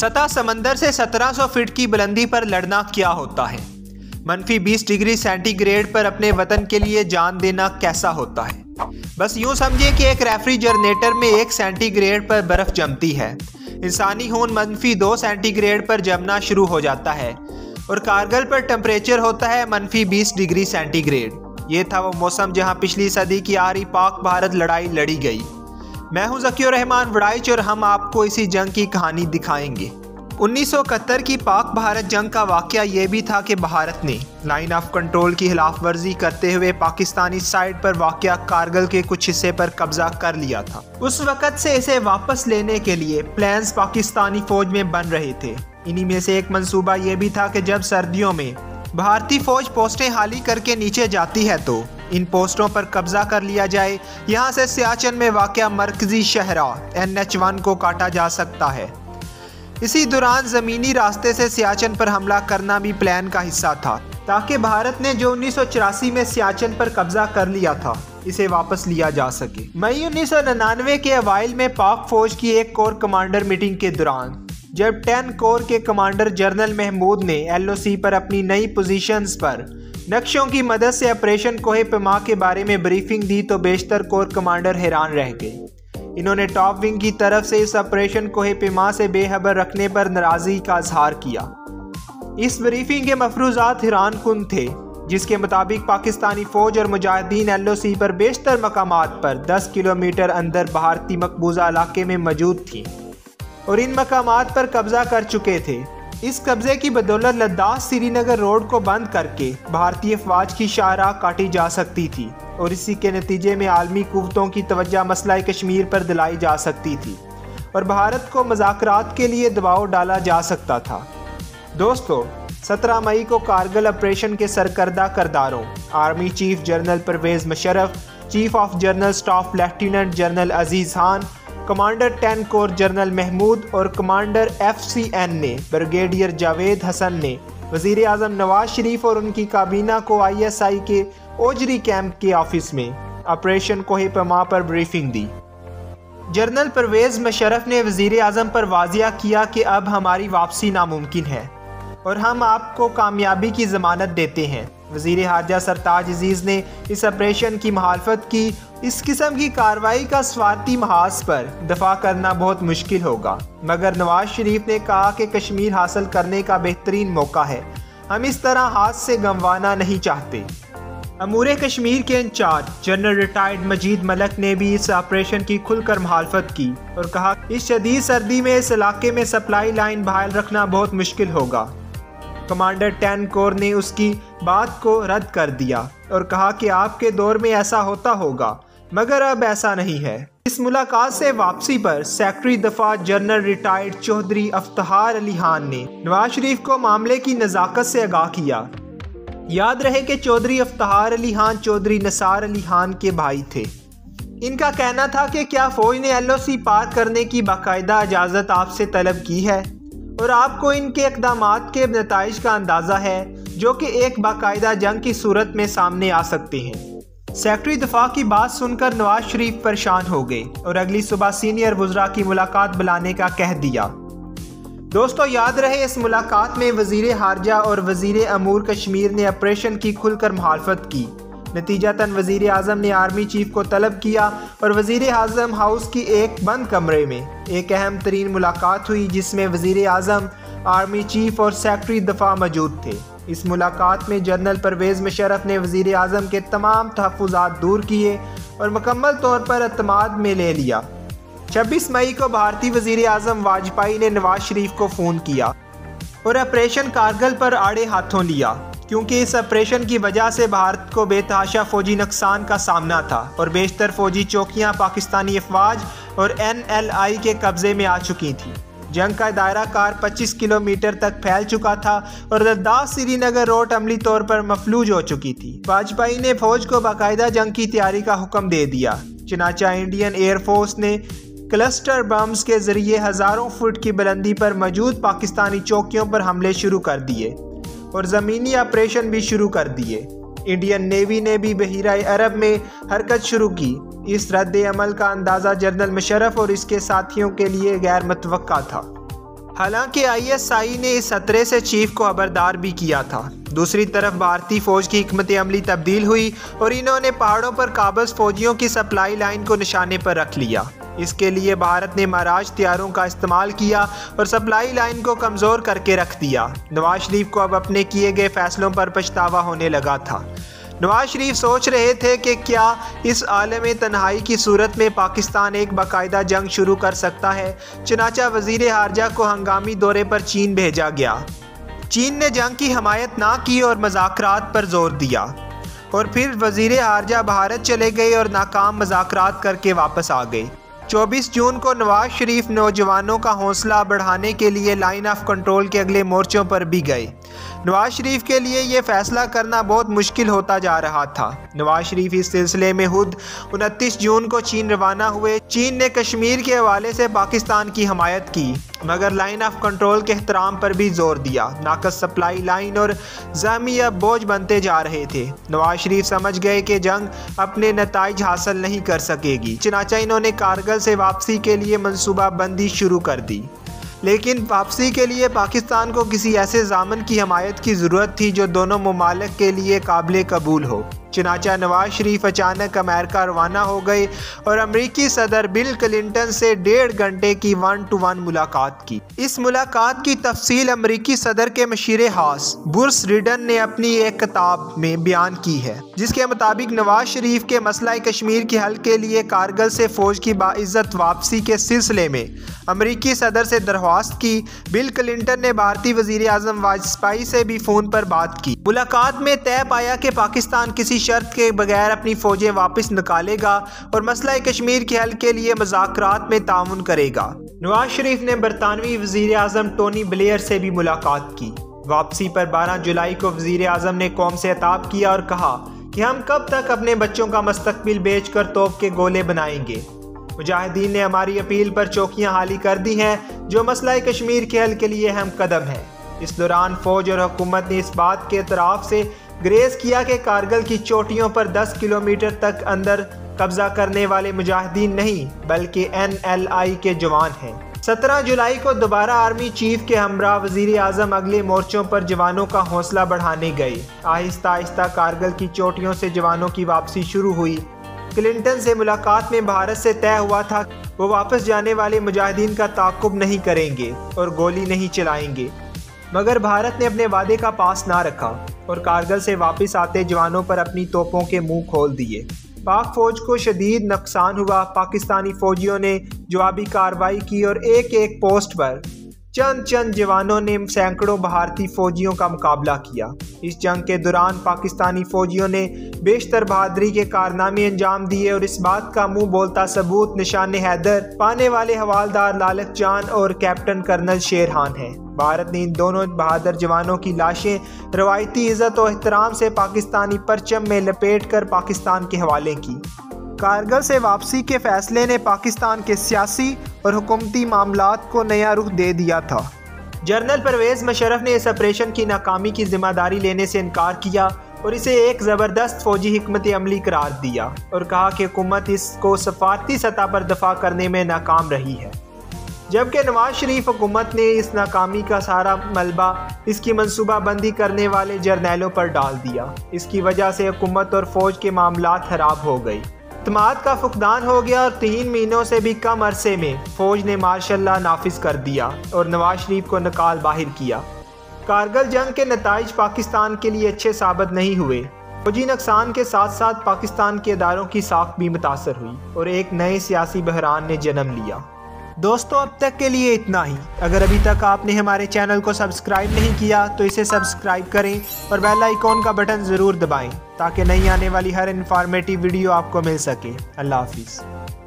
सतह समंदर से 1700 फीट की बुलंदी पर लड़ना क्या होता है? मनफी 20 डिग्री सेंटीग्रेड पर अपने वतन के लिए जान देना कैसा होता है? बस यूं समझिए कि एक रेफ्रिजरेटर में 1 सेंटीग्रेड पर बर्फ जमती है। इंसानी खून मनफी 2 सेंटीग्रेड पर जमना शुरू हो जाता है और कारगिल पर टेम्परेचर होता है मनफी 20 डिग्री सेंटीग्रेड। ये था वो मौसम जहां पिछली सदी की आरी पाक भारत लड़ाई लड़ी गई। मैं हूं जकी उर रहमान वड़ाइच और हम आपको इसी जंग की कहानी दिखाएंगे। 1971 की पाक भारत जंग का वाकया ये भी था कि भारत ने लाइन ऑफ कंट्रोल की खिलाफ वर्जी करते हुए पाकिस्तानी साइड पर वाकया कारगिल के कुछ हिस्से पर कब्जा कर लिया था। उस वक़्त से इसे वापस लेने के लिए प्लान्स पाकिस्तानी फौज में बन रहे थे। इन्हीं में से एक मंसूबा ये भी था कि जब सर्दियों में भारतीय फौज पोस्टें हाली करके नीचे जाती है तो इन पोस्टों पर कब्जा कर लिया जाए। यहाँ से सियाचिन में वाक़या मरकजी शहरा NH-1 को काटा जा सकता है। इसी दौरान ज़मीनी रास्ते से सियाचिन पर हमला करना भी प्लान का हिस्सा था ताकि भारत ने जो 1984 में सियाचिन पर कब्जा कर लिया था इसे वापस लिया जा सके। मई 1999 के अवाइल में पाक फौज की एक कोर कमांडर मीटिंग के दौरान जब 10 कोर के कमांडर जनरल महमूद ने LOC पर अपनी नई पोजीशंस पर नक्शों की मदद से ऑपरेशन कोहे पैमा के बारे में ब्रीफिंग दी तो बेशतर कोर कमांडर हैरान रह गए। इन्होंने टॉप विंग की तरफ से इस ऑपरेशन कोहे पैमा से बेखबर रखने पर नाराज़गी का इजहार किया। इस ब्रीफिंग के मफरूजात हैरान कुन थे जिसके मुताबिक पाकिस्तानी फौज और मुजाहिदीन LOC पर बेशतर मकामात पर 10 किलोमीटर अंदर भारतीय मकबूजा इलाके में मौजूद थी और इन मकामात पर कब्जा कर चुके थे। इस कब्जे की बदौलत लद्दाख श्रीनगर रोड को बंद करके भारतीय अफवाज की शाहराह काटी जा सकती थी और इसी के नतीजे में आलमी कुव्वतों की तवज्जो मसला कश्मीर पर दिलाई जा सकती थी और भारत को मज़ाकरात के लिए दबाव डाला जा सकता था। दोस्तों, 17 मई को कारगिल ऑपरेशन के सरकर्दा करदारों army chief general Parvez Musharraf, chief of general staff lieutenant general Aziz Khan, commander 10 corps general Mahmood और कमांडर FCN ने ब्रिगेडियर जावेद हसन ने वज़ीर आज़म नवाज शरीफ और उनकी काबीना को ISI के ओजरी कैंप के ऑफिस में ऑपरेशन कोहे पैमा पर ब्रीफिंग दी। जनरल परवेज़ मुशर्रफ ने वज़ीर आज़म पर वाजिया किया कि अब हमारी वापसी नामुमकिन है और हम आपको कामयाबी की ज़मानत देते हैं। वज़ीर ख़ारजा सरताज अजीज़ ने इस ऑपरेशन की मुखालफत की। इस किस्म की कार्रवाई का स्वार्थी महाज पर दफा करना बहुत मुश्किल होगा, मगर नवाज शरीफ ने कहा कि कश्मीर हासिल करने का बेहतरीन मौका है, हम इस तरह हाथ से गंवाना नहीं चाहते। अमूर कश्मीर के इंचार्ज जनरल रिटायर्ड मजीद मलिक ने भी इस ऑपरेशन की खुलकर मुखालफत की और कहा इस शदीद सर्दी में इस इलाके में सप्लाई लाइन बहाल रखना बहुत मुश्किल होगा। कमांडर 10 कोर ने उसकी बात को रद्द कर दिया और कहा कि आपके दौर में ऐसा होता होगा मगर अब ऐसा नहीं है। इस मुलाकात से वापसी पर सेक्रेटरी दफा जनरल रिटायर्ड चौधरी अफ्तार अली खान ने नवाज शरीफ को मामले की नज़ाकत से आगाह किया। याद रहे कि चौधरी अफ्तार अली खान चौधरी नसार अली खान के भाई थे। इनका कहना था कि क्या फौज ने LOC पार करने की बाकायदा इजाज़त आपसे तलब की है और आपको इनके इक़दामात के नताइज का अंदाज़ा है जो कि एक बाकायदा जंग की सूरत में सामने आ सकते हैं। सेक्रेटरी दफा की बात सुनकर नवाज शरीफ परेशान हो गए और अगली सुबह सीनियर वज़रा की मुलाकात बुलाने का कह दिया। दोस्तों, याद रहे इस मुलाकात में वज़ीर ख़ारजा और वज़ीर अमूर कश्मीर ने ऑपरेशन की खुलकर मुखालफत की। नतीजतन वज़ीर आज़म ने आर्मी चीफ को तलब किया और वज़ीर आज़म हाउस की एक बंद कमरे में एक अहम तरीन मुलाकात हुई जिसमें वज़ीर आज़म, आर्मी चीफ और सेक्रेटरी दफा मौजूद थे। इस मुलाकात में जनरल परवेज़ मुशर्रफ ने वज़ीर आज़म के तमाम तहफ़्फ़ुज़ात दूर किए और मुकम्मल तौर पर अतमाद में ले लिया। 26 मई को भारतीय वज़ीर आज़म वाजपेयी ने नवाज शरीफ को फ़ोन किया और ऑपरेशन कारगिल पर आड़े हाथों लिया क्योंकि इस ऑपरेशन की वजह से भारत को बेतहाशा फ़ौजी नुकसान का सामना था और बेशतर फ़ौजी चौकियाँ पाकिस्तानी अफवाज और NLI के कब्ज़े में आ चुकी थीं। जंग का दायरा कार 25 किलोमीटर तक फैल चुका था और लद्दाख श्रीनगर रोड अमली तौर पर मफलूज हो चुकी थी। वाजपेयी ने फौज को बाकायदा जंग की तैयारी का हुक्म दे दिया। चनाचा इंडियन एयरफोर्स ने क्लस्टर बम्स के जरिए हज़ारों फुट की बुलंदी पर मौजूद पाकिस्तानी चौकियों पर हमले शुरू कर दिए और ज़मीनी ऑपरेशन भी शुरू कर दिए। इंडियन नेवी ने भी बहरा अरब में हरकत शुरू की। इस रद्द अमल का अंदाज़ा जनरल मुशर्रफ और इसके साथियों के लिए गैर मुतवक्का था। हालांकि ISI ने इस खतरे से चीफ को खबरदार भी किया था। दूसरी तरफ भारतीय फ़ौज की हिकमत अमली तब्दील हुई और इन्होंने पहाड़ों पर काबज़ फ़ौजियों की सप्लाई लाइन को निशाने पर रख लिया। इसके लिए भारत ने महाराज हथियारों का इस्तेमाल किया और सप्लाई लाइन को कमज़ोर करके रख दिया। नवाज शरीफ को अब अपने किए गए फैसलों पर पछतावा होने लगा था। नवाज शरीफ सोच रहे थे कि क्या इस आलम तन्हाई की सूरत में पाकिस्तान एक बाकायदा जंग शुरू कर सकता है। चनाचा वज़ीर ख़ारजा को हंगामी दौरे पर चीन भेजा गया। चीन ने जंग की हमायत ना की और मज़ाकरात पर जोर दिया और फिर वज़ीर ख़ारजा भारत चले गए और नाकाम मज़ाकरात करके वापस आ गए। 24 जून को नवाज शरीफ नौजवानों का हौसला बढ़ाने के लिए लाइन ऑफ कंट्रोल के अगले मोर्चों पर भी गए। नवाज शरीफ के लिए ये फैसला करना बहुत मुश्किल होता जा रहा था। नवाज शरीफ इस सिलसिले में खुद 29 जून को चीन रवाना हुए। चीन ने कश्मीर के हवाले से पाकिस्तान की हमायत की मगर लाइन ऑफ कंट्रोल के एहतराम पर भी जोर दिया। नाकस सप्लाई लाइन और ज़ामी अब बोझ बनते जा रहे थे। नवाज शरीफ समझ गए कि जंग अपने नताइज हासिल नहीं कर सकेगी। चनाचा इन्होंने कारगिल से वापसी के लिए मनसूबाबंदी शुरू कर दी, लेकिन वापसी के लिए पाकिस्तान को किसी ऐसे जामन की हमायत की ज़रूरत थी जो दोनों ममालिक के लिए काबिल कबूल हो। चनाचा नवाज शरीफ अचानक अमेरिका रवाना हो गए और अमरीकी सदर बिल क्लिंटन से 1.5 घंटे की 1-to-1 मुलाकात की। इस मुलाकात की तफसील अमरीकी सदर के मशीर खास बुर्स रिडन ने अपनी एक किताब में बयान की है, जिसके मुताबिक नवाज शरीफ के मसला कश्मीर के हल के लिए कारगिल से फ़ौज की बाइज़्ज़त वापसी के सिलसिले में अमरीकी सदर से दरख्वास्त की। बिल क्लिंटन ने भारतीय वज़ीर आज़म वाजपेयी से भी फ़ोन पर बात की। मुलाकात में तय पाया कि पाकिस्तान किसी शर्त के बगैर अपनी फ़ौजें वापस निकालेगा और मसला कश्मीर के हल के लिए मज़ाकरात में ताउन करेगा। नवाज शरीफ ने बरतानवी वज़ीर आज़म टोनी ब्लेयर से भी मुलाकात की। वापसी पर 12 जुलाई को वज़ीर आज़म ने कौम से ख़िताब किया और कहा कि हम कब तक अपने बच्चों का मुस्तकबिल बेच कर तोप के गोले बनाएंगे। मुजाहिदीन ने हमारी अपील पर चौकियाँ हाली कर दी हैं जो मसला कश्मीर के हल के लिए अहम कदम है। इस दौरान फ़ौज और हुकूमत ने इस बात के एतराफ़ से ग्रेज़ किया कि कारगिल की चोटियों पर 10 किलोमीटर तक अंदर कब्जा करने वाले मुजाहिदीन नहीं बल्कि NLI के जवान हैं। 17 जुलाई को दोबारा आर्मी चीफ के हमरा वज़ीर आज़म अगले मोर्चों पर जवानों का हौसला बढ़ाने गए। आहिस्ता आहिस्ता कारगिल की चोटियों से जवानों की वापसी शुरू हुई। क्लिंटन से मुलाकात में भारत से तय हुआ था वो वापस जाने वाले मुजाहिदीन का ताक़ुब नहीं करेंगे और गोली नहीं चलाएंगे, मगर भारत ने अपने वादे का पास ना रखा और कारगिल से वापस आते जवानों पर अपनी तोपों के मुंह खोल दिए। पाक फ़ौज को शदीद नुकसान हुआ। पाकिस्तानी फ़ौजियों ने जवाबी कार्रवाई की और एक पोस्ट पर चंद जवानों ने सैकड़ों भारतीय फ़ौजियों का मुकाबला किया। इस जंग के दौरान पाकिस्तानी फ़ौजियों ने बेशतर बहादुरी के कारनामे अंजाम दिए और इस बात का मुँह बोलता सबूत निशान हैदर पाने वाले हवालदार लालक जान और कैप्टन कर्नल शेरहान हैं। भारत ने इन दोनों बहादुर जवानों की लाशें रवायती इज़्ज़त और एहतराम से पाकिस्तानी परचम में लपेट कर पाकिस्तान के हवाले की। कारगिल से वापसी के फ़ैसले ने पाकिस्तान के सियासी और हुकूमती मामलात को नया रुख दे दिया था। जनरल परवेज़ मुशर्रफ ने इस ऑपरेशन की नाकामी की जिम्मेदारी लेने से इनकार किया और इसे एक ज़बरदस्त फ़ौजी हिकमत अमली करार दिया और कहा कि हुकूमत इसको सफारती सतह पर दफा करने में नाकाम रही है, जबकि नवाज शरीफ हुकूमत ने इस नाकामी का सारा मलबा इसकी मनसूबाबंदी करने वाले जर्नैलों पर डाल दिया। इसकी वजह से हुकूमत और फ़ौज के मामलात ख़राब हो गए, इतमाद का फुकदान हो गया और 3 महीनों से भी कम अरसे में फ़ौज ने मार्शल ला नाफिज कर दिया और नवाज शरीफ को निकाल बाहर किया। कारगिल जंग के नताइज पाकिस्तान के लिए अच्छे साबित नहीं हुए। फ़ौजी नुकसान के साथ साथ पाकिस्तान के इदारों की साख भी मुतासर हुई और एक नए सियासी बहरान ने जन्म लिया। दोस्तों, अब तक के लिए इतना ही। अगर अभी तक आपने हमारे चैनल को सब्सक्राइब नहीं किया तो इसे सब्सक्राइब करें और बेल आइकॉन का बटन ज़रूर दबाएं ताकि नई आने वाली हर इंफॉर्मेटिव वीडियो आपको मिल सके। अल्लाह हाफिज़।